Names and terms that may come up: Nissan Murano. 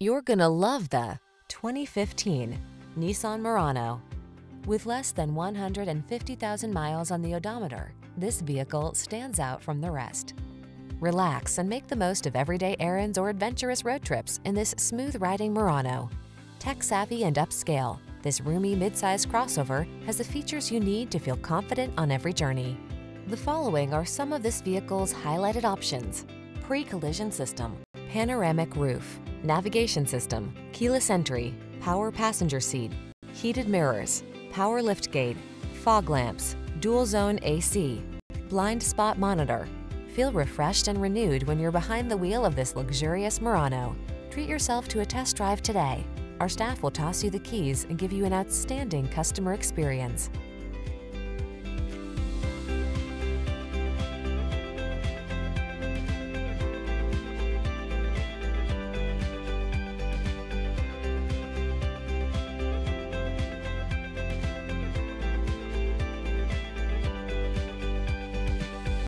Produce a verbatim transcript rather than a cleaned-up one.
You're gonna love the twenty fifteen Nissan Murano. With less than one hundred fifty thousand miles on the odometer, this vehicle stands out from the rest. Relax and make the most of everyday errands or adventurous road trips in this smooth-riding Murano. Tech-savvy and upscale, this roomy midsize crossover has the features you need to feel confident on every journey. The following are some of this vehicle's highlighted options: pre-collision system, panoramic roof, navigation system, keyless entry, power passenger seat, heated mirrors, power liftgate, fog lamps, dual zone A C, blind spot monitor. Feel refreshed and renewed when you're behind the wheel of this luxurious Murano. Treat yourself to a test drive today. Our staff will toss you the keys and give you an outstanding customer experience.